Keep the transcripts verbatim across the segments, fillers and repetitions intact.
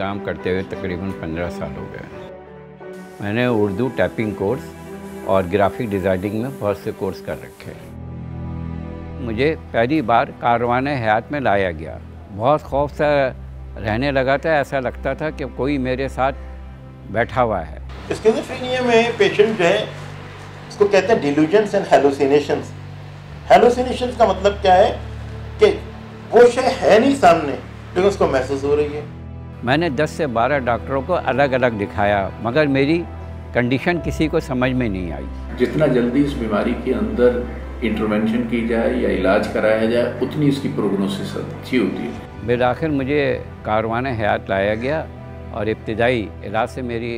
काम करते हुए तकरीबन पंद्रह साल हो गए। मैंने उर्दू टाइपिंग कोर्स और ग्राफिक डिज़ाइनिंग में बहुत से कोर्स कर रखे हैं। मुझे पहली बार कारवाने हयात में लाया गया, बहुत खौफ सा रहने लगा था। ऐसा लगता था कि कोई मेरे साथ बैठा हुआ है। स्किज़ोफ्रेनिया में पेशेंट जो है उसको कहते हैं डिल्यूजन्स एंड हैलूसीनेशन्स। हैलूसीनेशन्स का मतलब क्या है कि वो शय है नहीं सामने लेकिन उसको महसूस हो रही है। मैंने दस से बारह डॉक्टरों को अलग अलग दिखाया मगर मेरी कंडीशन किसी को समझ में नहीं आई। जितना जल्दी इस बीमारी के अंदर इंटरवेंशन की जाए या इलाज कराया जाए उतनी इसकी प्रोग्नोसिस अच्छी होती है। बिलाखिर मुझे कारवाने हयात लाया गया और इब्तिदाई इलाज से मेरी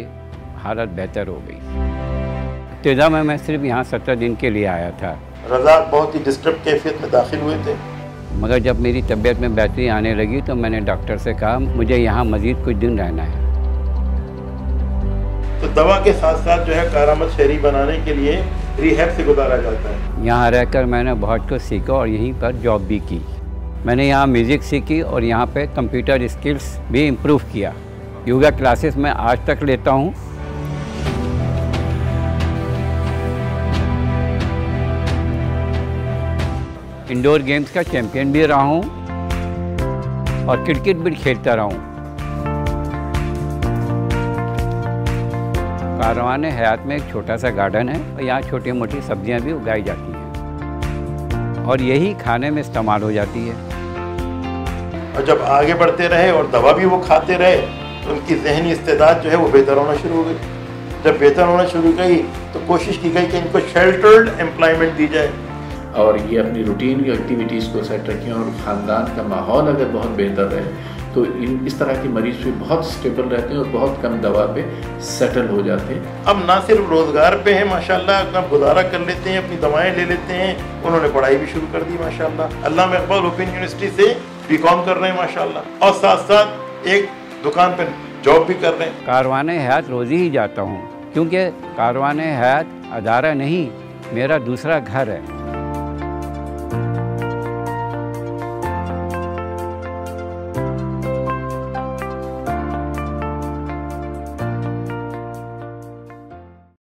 हालत बेहतर हो गई। तेज़ाम में मैं सिर्फ यहाँ सत्रह दिन के लिए आया था। रजा बहुत ही डिस्टर्ब कैफियत में दाखिल हुए थे मगर जब मेरी तबीयत में बेहतरी आने लगी तो मैंने डॉक्टर से कहा मुझे यहाँ मज़ीद कुछ दिन रहना है। तो दवा के साथ साथ जो है कारामद शहरी बनाने के लिए रिहैब से गुज़ारा जाता है। यहाँ रहकर मैंने बहुत कुछ सीखा और यहीं पर जॉब भी की। मैंने यहाँ म्यूजिक सीखी और यहाँ पे कंप्यूटर स्किल्स भी इम्प्रूव किया। योगा क्लासेस मैं आज तक लेता हूँ। इंडोर गेम्स का चैम्पियन भी रहा हूँ और क्रिकेट भी खेलता रहा हूँ। कारवाने हयात में एक छोटा सा गार्डन है और यहाँ छोटी मोटी सब्जियाँ भी उगाई जाती हैं और यही खाने में इस्तेमाल हो जाती है। और जब आगे बढ़ते रहे और दवा भी वो खाते रहे तो उनकी ज़हनी इस्तेदाद जो है वो बेहतर होना शुरू हो गई। जब बेहतर होना शुरू की तो कोशिश की गई कि इनको शेल्टर्ड एम्प्लॉयमेंट दी जाए और ये अपनी रूटीन की एक्टिविटीज़ को सेट रखें। और ख़ानदान का माहौल अगर बहुत बेहतर रहे तो इन इस तरह के मरीज़ भी बहुत स्टेबल रहते हैं और बहुत कम दवा पे सेटल हो जाते हैं। अब ना सिर्फ रोज़गार पे हैं माशाल्लाह, अपना गुज़ारा कर लेते हैं, अपनी दवाएं ले लेते हैं। उन्होंने पढ़ाई भी शुरू कर दी माशाल्लाह। अल्लाह इकबाल ओपन यूनिवर्सिटी से बी कॉम कर रहे हैं माशाल्लाह और साथ साथ एक दुकान पर जॉब भी कर रहे हैं। कारवाने हयात रोज़ ही जाता हूँ क्योंकि कारवाने हयात अदारा नहीं मेरा दूसरा घर है।